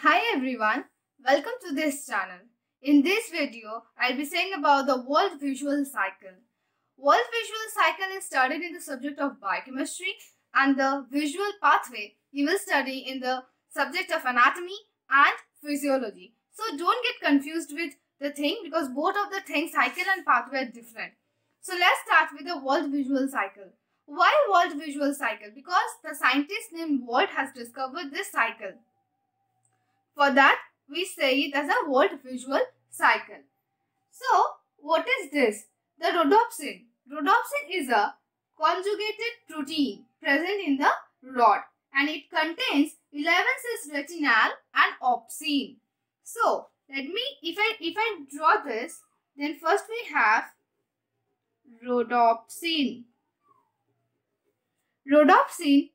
Hi everyone, welcome to this channel. In this video, I'll be saying about the Wald's Visual Cycle. Wald's Visual Cycle is studied in the subject of biochemistry, and the visual pathway you will study in the subject of anatomy and physiology. So don't get confused with the thing because both of the things, cycle and pathway, are different. So let's start with the Wald's Visual Cycle. Why Wald's Visual Cycle? Because the scientist named Wald has discovered this cycle. For that, we say it as a Wald's Visual Cycle. So, what is this? The rhodopsin. Rhodopsin is a conjugated protein present in the rod, and it contains 11-cis retinal and opsin. So, if I draw this, then first we have rhodopsin. Rhodopsin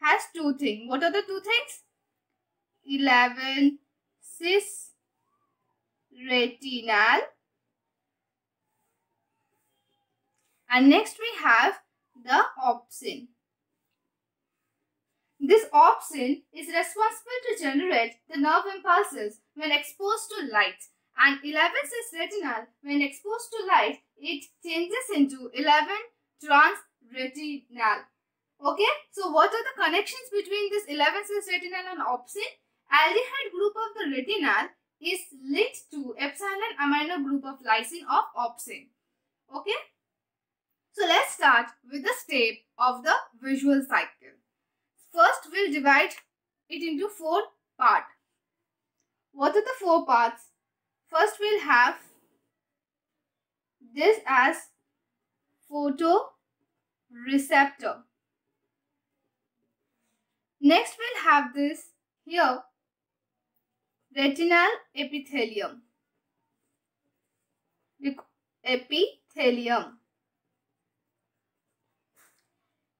has two things. What are the two things? 11-cis retinal, and next we have the opsin. This opsin is responsible to generate the nerve impulses when exposed to light, and 11-cis retinal, when exposed to light, it changes into 11-trans-retinal. Okay, so what are the connections between this 11-cis retinal and opsin? Aldehyde group of the retinal is linked to epsilon amino group of lysine of opsin. Okay, so let's start with the step of the visual cycle. First, we'll divide it into four parts. What are the four parts? First, we'll have this as photoreceptor. Next, we'll have this here, retinal epithelium.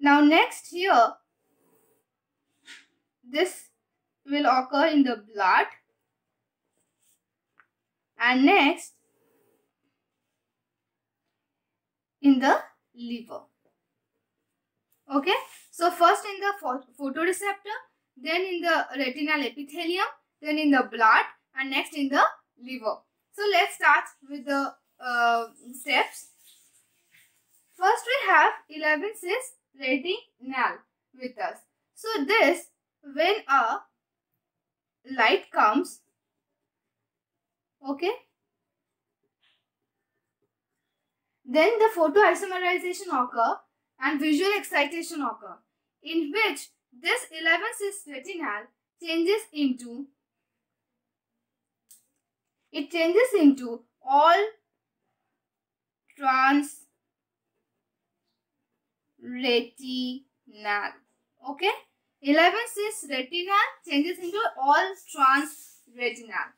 Now, next here, this will occur in the blood. And next, in the liver. Okay, so first in the photoreceptor, then in the retinal epithelium, then in the blood, and next in the liver. So let's start with the steps. First we have 11-cis retinal with us. So this, when a light comes, okay, then the photoisomerization occurs and visual excitation occur, in which this 11-cis retinal changes into all trans retinal. Okay, 11-cis retinal changes into all trans retinal.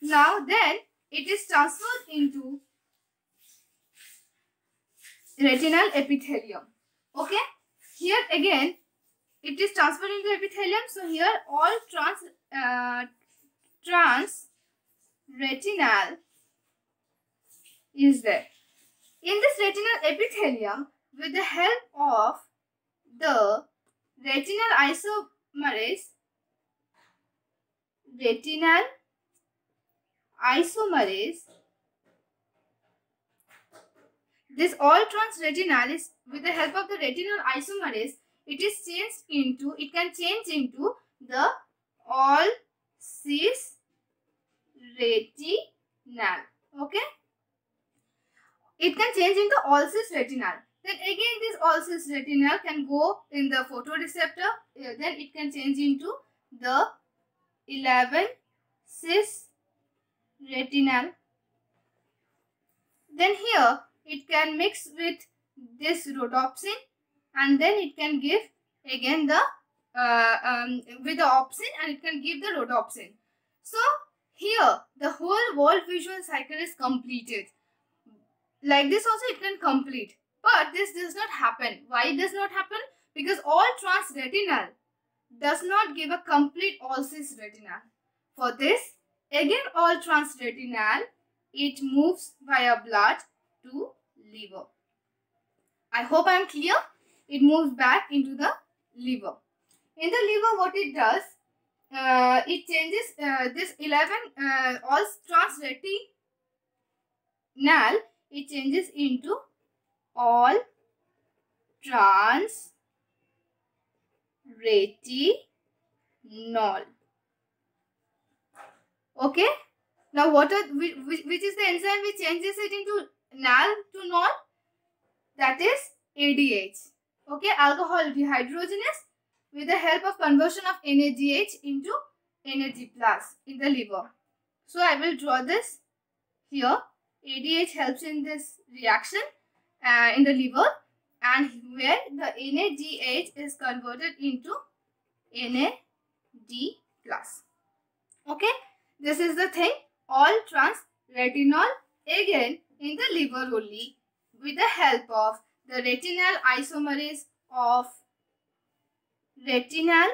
Now then it is transferred into retinal epithelium. Okay, here again it is transferred into epithelium. So here all trans retinal is there. In this retinal epithelium, with the help of the retinal isomerase, this all trans retinal is, with the help of the retinal isomerase, it can change into the all cis retinal. Okay, it can change into all cis retinal. Then again this all cis retinal can go in the photoreceptor, then it can change into the 11-cis retinal. Then here it can mix with this rhodopsin, and then it can give again the with the opsin, and it can give the rhodopsin. So here the whole Wald's Visual Cycle is completed. Like this also it can complete, but this does not happen. Why it does not happen? Because all trans retinal does not give a complete all cis retinal. For this, again all trans retinal, it moves via blood to liver. I hope I am clear. It moves back into the liver. In the liver, what it does, it changes this 11 all trans-retinal, it changes into all trans-retinol. Okay. Now, what are which is the enzyme which changes it into NAL to NOL? That is ADH. Okay, alcohol dehydrogenase with the help of conversion of NADH into NAD plus in the liver. So I will draw this here. ADH helps in this reaction in the liver, and where the NADH is converted into NAD plus. Okay, this is the thing. All trans retinol again in the liver only with the help of the retinal isomerase of liver.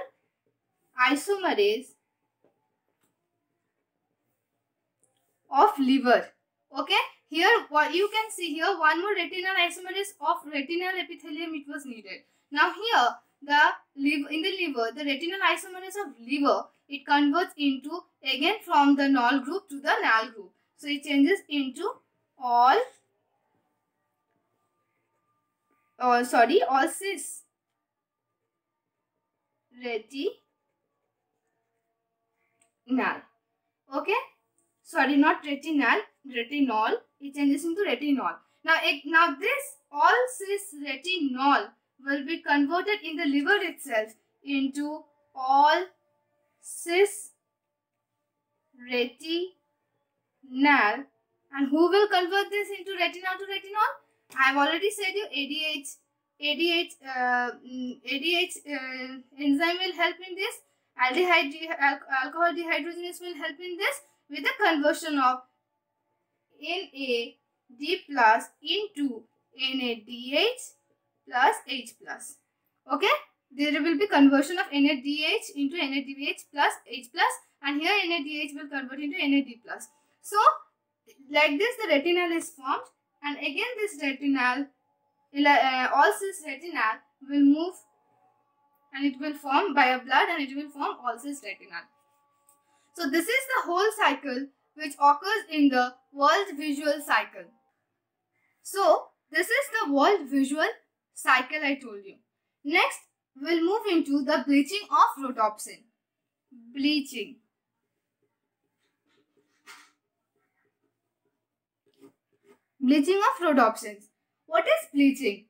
Okay, here what you can see here, one more retinal isomerase of retinal epithelium it was needed. Now here in the liver the retinal isomerase of liver, it converts into again from the NOL group to the NAL group. So it changes into all cis retinal. Okay, sorry, not retinal, retinol. It changes into retinol. Now this all cis retinol will be converted in the liver itself into all cis retinal. And who will convert this into retinal to retinol? I have already said you, ADH enzyme will help in this. Alcohol dehydrogenase will help in this with the conversion of NAD plus into NADH plus H plus. Okay, there will be conversion of NADH into NADH plus H plus, and here NADH will convert into NAD plus. So like this the retinal is formed, and again this retinal, all cis retinal will move and it will form by a blood and it will form all cis retinal. So this is the whole cycle which occurs in the Wald's visual cycle. So this is the Wald's visual cycle I told you. Next we'll move into the bleaching of rhodopsin. Bleaching. Bleaching of rhodopsins. What is bleaching?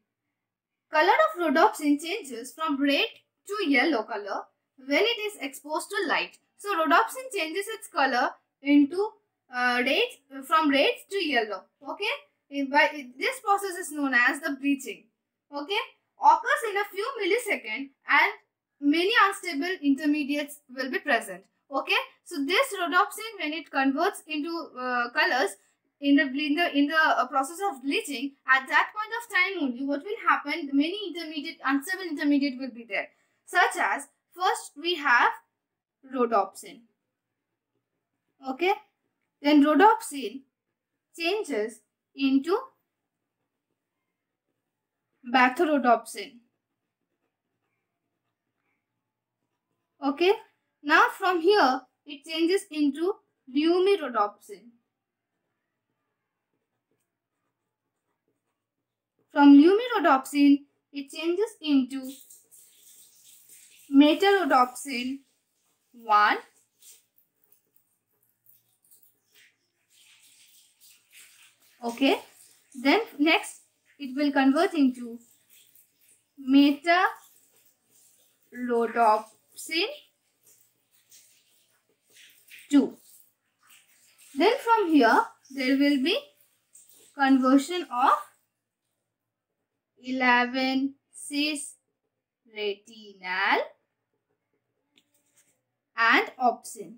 Color of rhodopsin changes from red to yellow color when it is exposed to light. So rhodopsin changes its color into from red to yellow. Okay, this process is known as the bleaching. Okay, occurs in a few milliseconds and many unstable intermediates will be present. Okay, so this rhodopsin, when it converts into colors in the process of bleaching, at that point of time only what will happen, many unstable intermediate will be there, such as first we have rhodopsin. Okay, then rhodopsin changes into bathorhodopsin. Okay, now from here it changes into lumirhodopsin. From lumirhodopsin it changes into metarhodopsin 1. Okay, then next it will convert into metarhodopsin 2. Then from here there will be conversion of 11-cis retinal and opsin.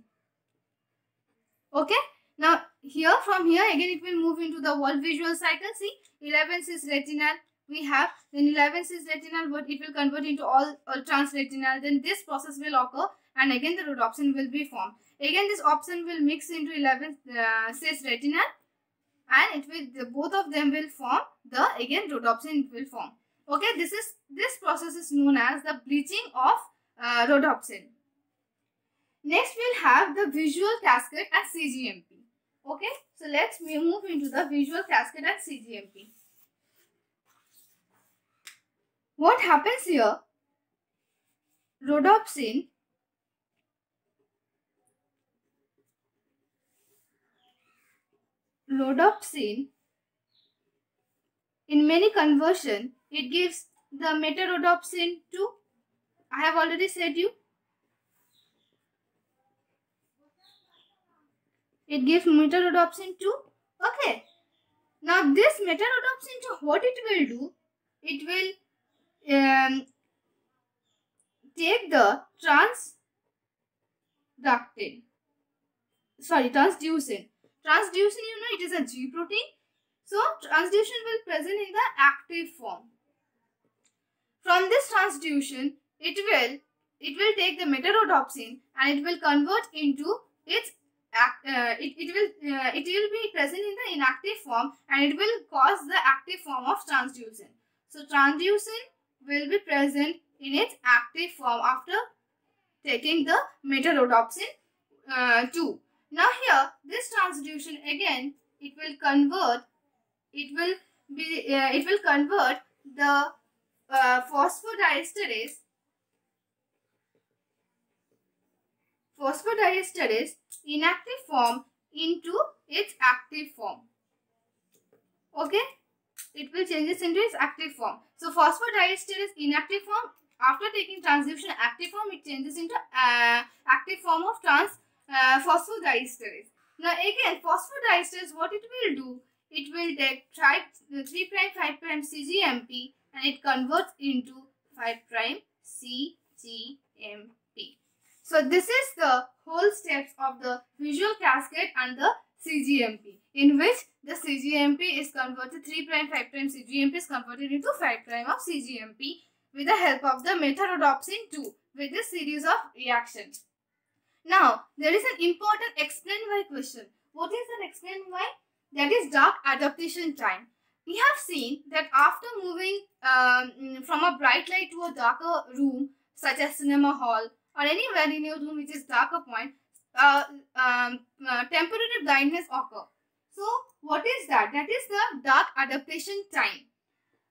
Okay, now here from here again it will move into the Wald's visual cycle. See, 11-cis retinal we have, then 11-cis retinal but it will convert into all trans retinal. Then this process will occur and again the rhodopsin will be formed. Again this opsin will mix into 11-cis retinal and it will, both of them will form the again rhodopsin will form. Okay, this process is known as the bleaching of rhodopsin. Next, we'll have the visual cascade and CGMP. Okay, so let's move into the visual cascade and CGMP. What happens here? Rhodopsin in many conversion, it gives the metarhodopsin to, I have already said you, it gives metarhodopsin to, okay. Now this metarhodopsin to, what it will do? It will take the transducin, you know, it is a G protein. So transducin will present in the active form. From this transducin, it will take the metarhodopsin and it will convert into its it will be present in the inactive form, and it will cause the active form of transducin. So transducin will be present in its active form after taking the metarhodopsin too. Now here, this transducin again, it will convert the phosphodiesterase inactive form into its active form. Okay, it will change this into its active form. So phosphodiesterase inactive form, after taking transducin active form, it changes into active form of phosphodiesterase. Now again, phosphodiesterase, what it will do? It will take 3' 5' CGMP and it converts into 5' CGMP. So this is the whole steps of the visual cascade and the CGMP, in which the CGMP is converted, 3' 5' CGMP is converted into 5' of CGMP with the help of the metarhodopsin 2 with this series of reactions. Now, there is an important explain why question. What is an explain why? That is dark adaptation time. We have seen that after moving from a bright light to a darker room, such as cinema hall or anywhere in your room which is darker point, temporary blindness occur. So, what is that? That is the dark adaptation time.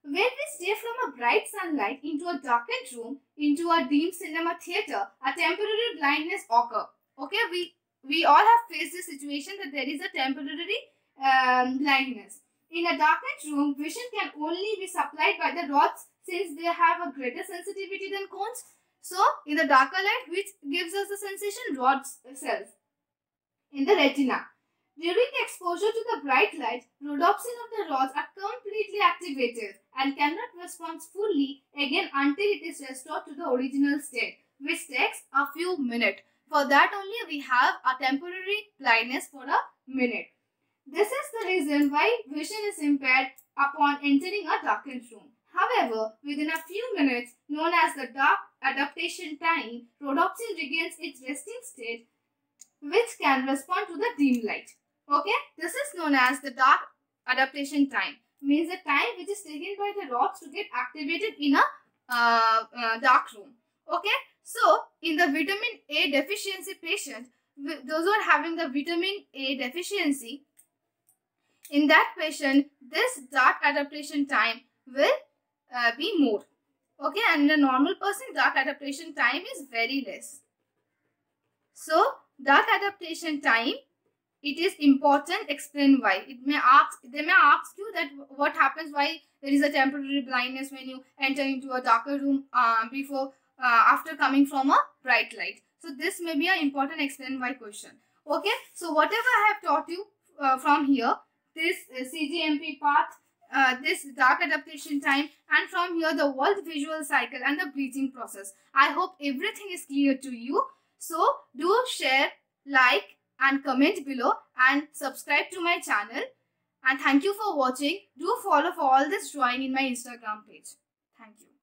When we stay from a bright sunlight into a darkened room, into a dim cinema theater, a temporary blindness occurs. Okay, we all have faced the situation that there is a temporary blindness. In a darkened room, vision can only be supplied by the rods, since they have a greater sensitivity than cones. So, in the darker light, which gives us the sensation, rods cells in the retina. During exposure to the bright light, rhodopsin of the rods are completely activated and cannot respond fully again until it is restored to the original state, which takes a few minutes. For that only, we have a temporary blindness for a minute. This is the reason why vision is impaired upon entering a darkened room. However, within a few minutes, known as the dark adaptation time, rhodopsin regains its resting state, which can respond to the dim light. Okay, this is known as the dark adaptation time. Means the time which is taken by the rods to get activated in a dark room. Okay, so in the vitamin A deficiency patient, those who are having the vitamin A deficiency, in that patient, this dark adaptation time will be more. Okay, and in a normal person, dark adaptation time is very less. So, dark adaptation time, it is important, explain why. They may ask you that what happens, why there is a temporary blindness when you enter into a darker room after coming from a bright light. So this may be an important explain why question. Okay, so whatever I have taught you from here, this CGMP path, this dark adaptation time, and from here the Wald's visual cycle and the bleaching process. I hope everything is clear to you. So do share, like and comment below and subscribe to my channel. And thank you for watching. Do follow for all this drawing in my Instagram page. Thank you.